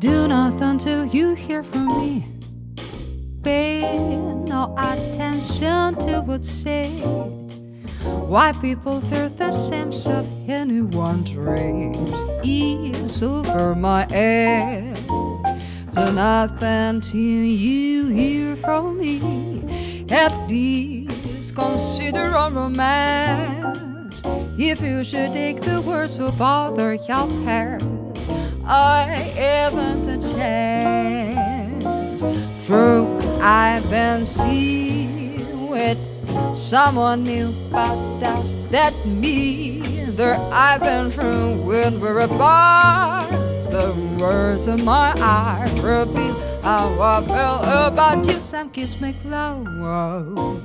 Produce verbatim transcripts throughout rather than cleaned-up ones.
Do nothing till you hear from me. Pay no attention to what's said. Why people fear the sense of anyone dreams is over my head. Do nothing till you hear from me. At least consider a romance. If you should take the words of other your parents, I haven't a chance. True, I've been seen with someone new, but does that mean that I've been true when we're apart? The words in my eye reveal how I felt about you. Some kiss make loud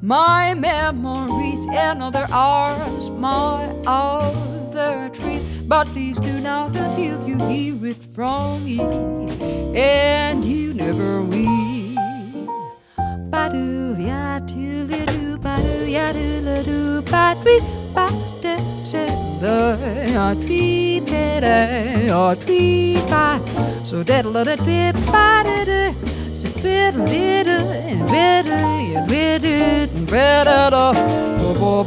my memories and other arms, my other dreams. But please do nothing till you hear it from me, and you never will. Ba-do, ya-do, le-do, ba-do, ya-do, le-do, ba-do, ba-do, se-do, or tweet by, so that little bit by the so little little and better and better and better oh